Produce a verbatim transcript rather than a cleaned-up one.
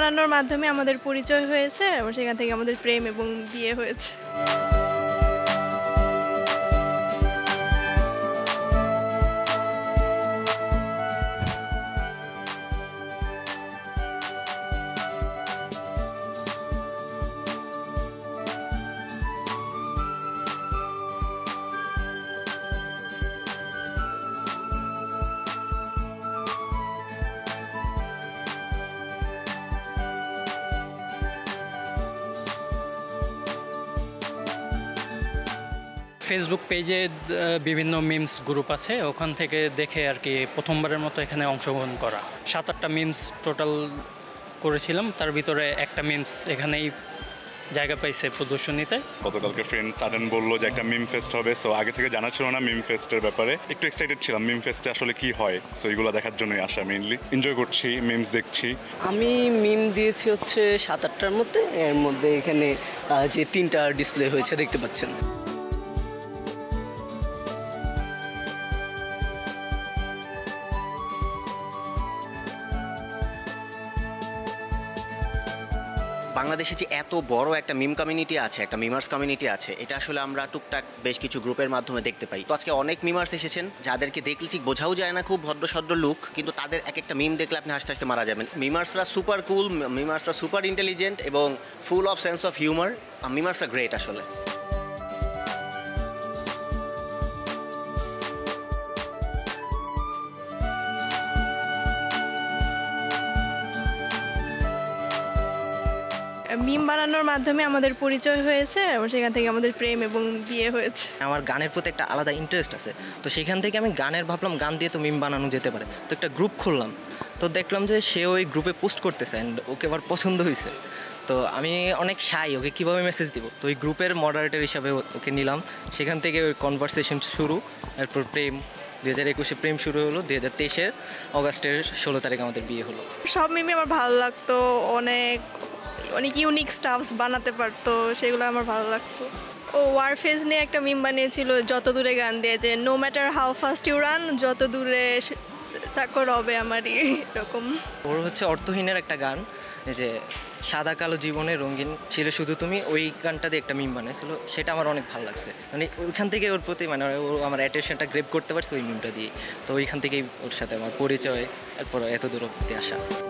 বানানোর মাধ্যমে আমাদের পরিচয় হয়েছে এবং সেখান থেকে আমাদের প্রেম এবং বিয়ে হয়েছে। ফেসবুক পেজে বিভিন্ন মিমস গ্রুপ আছে, ওখান থেকে দেখে আর কি প্রথমবারের মতো এখানে অংশগ্রহণ করা। সাত আটটা মিমস টোটাল করেছিলাম, তার ভিতরে একটা মিমস এখানেই জায়গা পাইছে প্রদর্শনীতে। গতকালকে ফ্রেন্ড সাডেন বললো যে একটা মিম ফেস্ট হবে, সো আগে থেকে জানা ছিল না মিম ফেস্টের ব্যাপারে। একটু এক্সাইটেড ছিলাম মিম ফেস্টে আসলে কি হয়, সো এগুলো দেখার জন্যই আসা। মেইনলি এনজয় করছি, মিমস দেখছি। আমি মিম দিয়েছি হচ্ছে সাত আটটার মধ্যে, এর মধ্যে এখানে যে তিনটা ডিসপ্লে হয়েছে দেখতে পাচ্ছেন। বাংলাদেশে যে এত বড় একটা মিম কমিউনিটি আছে, একটা মিমার্স কমিউনিটি আছে, এটা আসলে আমরা টুকটাক বেশ কিছু গ্রুপের মাধ্যমে দেখতে পাই। তো আজকে অনেক মিমার্স এসেছেন যাদেরকে দেখলে ঠিক বোঝাও যায় না, খুব ভদ্র সদ্র লুক, কিন্তু তাদের এক একটা মিম দেখলে আপনি হাসতে হাসতে মারা যাবেন। মিমার্সরা সুপার কুল, মিমার্সরা সুপার ইন্টেলিজেন্ট এবং full of sense of humour. মিমার্সরা গ্রেট আসলে। মিম বানানোর মাধ্যমে আমাদের পরিচয় হয়েছে এবং সেখান থেকে আমাদের প্রেম এবং বিয়ে হয়েছে। আমার গানের প্রতি একটা আলাদা ইন্টারেস্ট আছে, তো সেখান থেকে আমি গানের ভাবলাম গান দিয়ে তো মিম বানানো যেতে পারে। তো একটা গ্রুপ খুললাম, তো দেখলাম যে সে ওই গ্রুপে পোস্ট করতেছে, ওকে আবার পছন্দ হয়েছে। তো আমি অনেক শাই, ওকে কীভাবে মেসেজ দিব, তো ওই গ্রুপের মডারেটর হিসাবে ওকে নিলাম। সেখান থেকে ওই কনভারসেশন শুরু, এরপর প্রেম। দুই হাজার একুশে প্রেম শুরু হলো, দুই হাজার তেইশে অগাস্টের ষোলো তারিখে আমাদের বিয়ে হলো। সব মিমে আমার ভালো লাগতো, অনেক অনেক ইউনিক স্টাফস বানাতে পারতো, সেগুলো আমার ভালো লাগতো। ও ওয়ারফেজ নিয়ে একটা মিম বানিয়েছিল যত দূরে গান দিয়ে, যে no matter how fast you run, যত দূরে তাকো রবে আমারই, এরকম। ওর হচ্ছে অর্থহীনের একটা গান, যে সাদা কালো জীবনে রঙিন ছিল শুধু তুমি, ওই গানটা দিয়ে একটা মিম বানিয়েছিল, সেটা আমার অনেক ভালো লাগছে। মানে ওইখান থেকে ওর প্রতি মানে ও আমার অ্যাটেনশনটা গ্র্যাব করতে পারছে ওই মিমটা দিয়ে। তো ওইখান থেকেই ওর সাথে আমার পরিচয়, এরপর এত দূর অবধি আসা।